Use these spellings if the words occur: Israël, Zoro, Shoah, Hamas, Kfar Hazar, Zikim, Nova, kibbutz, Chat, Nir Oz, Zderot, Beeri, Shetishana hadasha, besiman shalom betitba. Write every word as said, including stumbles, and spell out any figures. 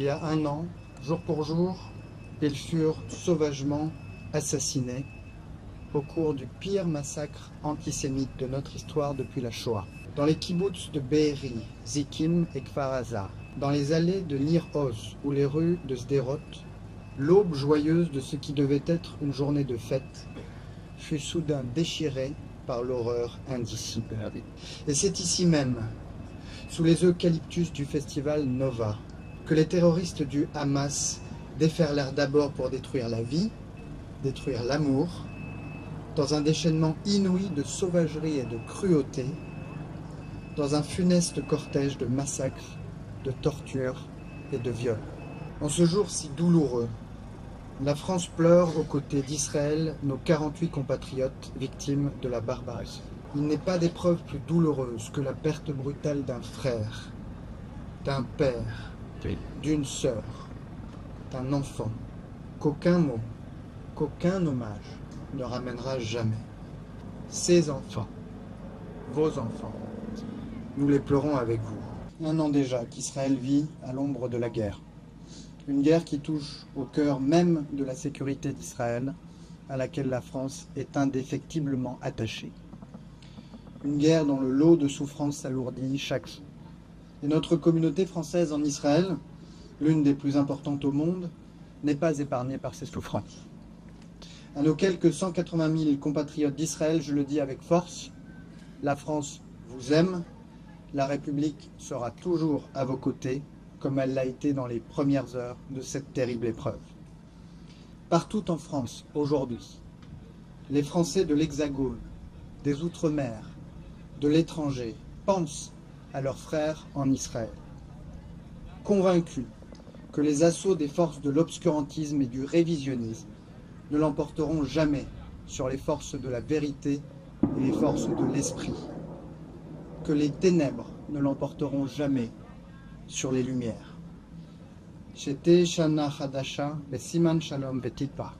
il y a un an, jour pour jour, ils furent sauvagement assassinés au cours du pire massacre antisémite de notre histoire depuis la Shoah. Dans les kibbutz de Beeri, Zikim et Kfar Hazar, dans les allées de Nir Oz ou les rues de Zderot, l'aube joyeuse de ce qui devait être une journée de fête fut soudain déchirée par l'horreur indicible. Et c'est ici même, sous les eucalyptus du festival Nova, que les terroristes du Hamas déferlèrent d'abord pour détruire la vie, détruire l'amour, dans un déchaînement inouï de sauvagerie et de cruauté, dans un funeste cortège de massacres, de tortures et de viols. En ce jour si douloureux, la France pleure aux côtés d'Israël, nos quarante-huit compatriotes victimes de la barbarie. Il n'est pas d'épreuve plus douloureuse que la perte brutale d'un frère, d'un père, d'une sœur, d'un enfant, qu'aucun mot, qu'aucun hommage ne ramènera jamais. Ces enfants, vos enfants, nous les pleurons avec vous. Un an déjà qu'Israël vit à l'ombre de la guerre. Une guerre qui touche au cœur même de la sécurité d'Israël, à laquelle la France est indéfectiblement attachée. Une guerre dont le lot de souffrance s'alourdit chaque jour. Et notre communauté française en Israël, l'une des plus importantes au monde, n'est pas épargnée par ces souffrances. À nos quelques cent quatre-vingt mille compatriotes d'Israël, je le dis avec force, la France vous aime, la République sera toujours à vos côtés, comme elle l'a été dans les premières heures de cette terrible épreuve. Partout en France, aujourd'hui, les Français de l'Hexagone, des Outre-mer, de l'étranger, pensent à leurs frères en Israël, convaincus que les assauts des forces de l'obscurantisme et du révisionnisme ne l'emporteront jamais sur les forces de la vérité et les forces de l'esprit, que les ténèbres ne l'emporteront jamais sur les lumières. Shetishana hadasha, besiman shalom betitba.